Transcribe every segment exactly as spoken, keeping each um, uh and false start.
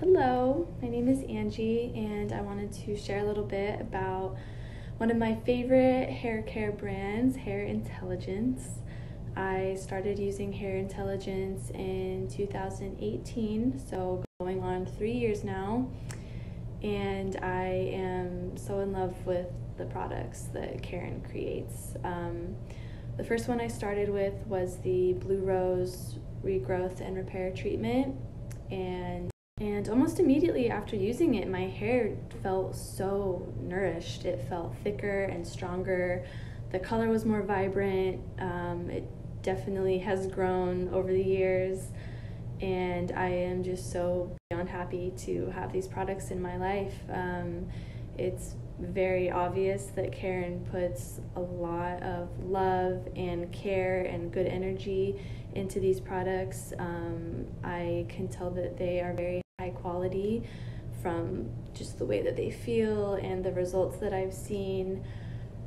Hello, my name is Angie and I wanted to share a little bit about one of my favorite hair care brands, Hair Intelligence. I started using Hair Intelligence in two thousand eighteen, so going on three years now, and I am so in love with the products that Karen creates. Um, the first one I started with was the Blue Rose Regrowth and Repair Treatment, and And almost immediately after using it, my hair felt so nourished. It felt thicker and stronger. The color was more vibrant. Um, it definitely has grown over the years. And I am just so beyond happy to have these products in my life. Um, it's very obvious that Karen puts a lot of love and care and good energy into these products. Um, I can tell that they are very high quality from just the way that they feel and the results that I've seen,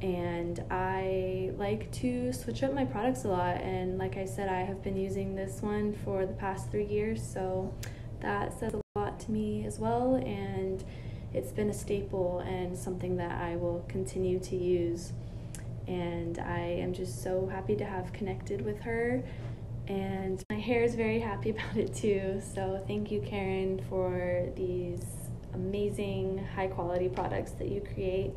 and I like to switch up my products a lot, and like I said, I have been using this one for the past three years, so that says a lot to me as well, and it's been a staple and something that I will continue to use, and I am just so happy to have connected with her. And my hair is very happy about it too, so thank you, Karen, for these amazing high quality products that you create.